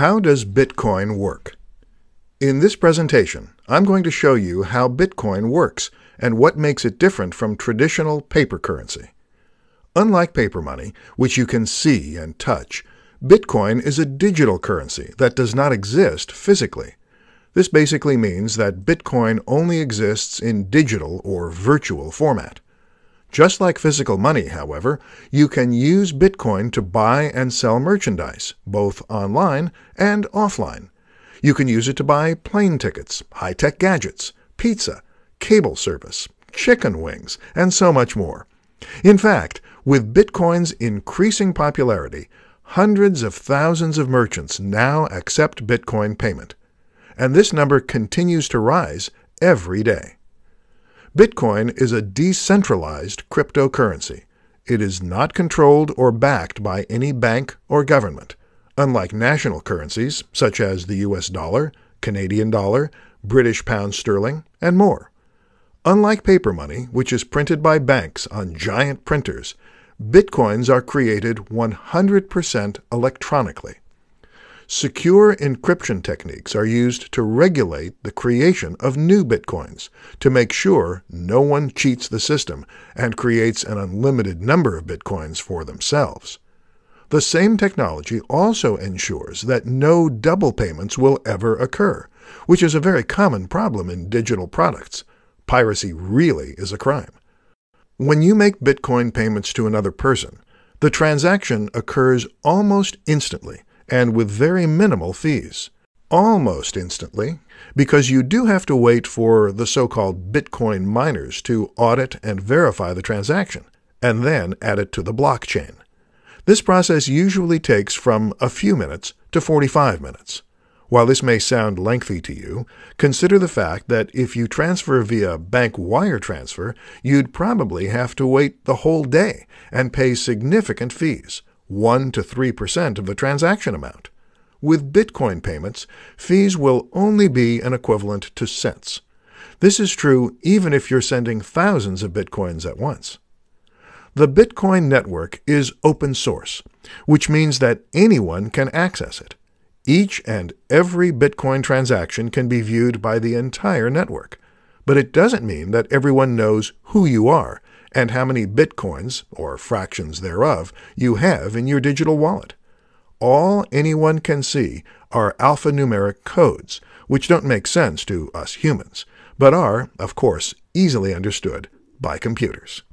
How does Bitcoin work? In this presentation, I'm going to show you how Bitcoin works and what makes it different from traditional paper currency. Unlike paper money, which you can see and touch, Bitcoin is a digital currency that does not exist physically. This basically means that Bitcoin only exists in digital or virtual format. Just like physical money, however, you can use Bitcoin to buy and sell merchandise, both online and offline. You can use it to buy plane tickets, high-tech gadgets, pizza, cable service, chicken wings, and so much more. In fact, with Bitcoin's increasing popularity, hundreds of thousands of merchants now accept Bitcoin payment. And this number continues to rise every day. Bitcoin is a decentralized cryptocurrency. It is not controlled or backed by any bank or government, unlike national currencies such as the US dollar, Canadian dollar, British pound sterling, and more. Unlike paper money, which is printed by banks on giant printers, Bitcoins are created 100% electronically. Secure encryption techniques are used to regulate the creation of new Bitcoins to make sure no one cheats the system and creates an unlimited number of Bitcoins for themselves. The same technology also ensures that no double payments will ever occur, which is a very common problem in digital products. Piracy really is a crime. When you make Bitcoin payments to another person, the transaction occurs almost instantly and with very minimal fees. Almost instantly, because you do have to wait for the so-called Bitcoin miners to audit and verify the transaction, and then add it to the blockchain. This process usually takes from a few minutes to 45 minutes. While this may sound lengthy to you, consider the fact that if you transfer via bank wire transfer, you'd probably have to wait the whole day and pay significant fees, 1 to 3% of the transaction amount. With Bitcoin payments, fees will only be an equivalent to cents. This is true even if you're sending thousands of Bitcoins at once. The Bitcoin network is open source, which means that anyone can access it. Each and every Bitcoin transaction can be viewed by the entire network, but it doesn't mean that everyone knows who you are and how many Bitcoins, or fractions thereof, you have in your digital wallet. All anyone can see are alphanumeric codes, which don't make sense to us humans, but are, of course, easily understood by computers.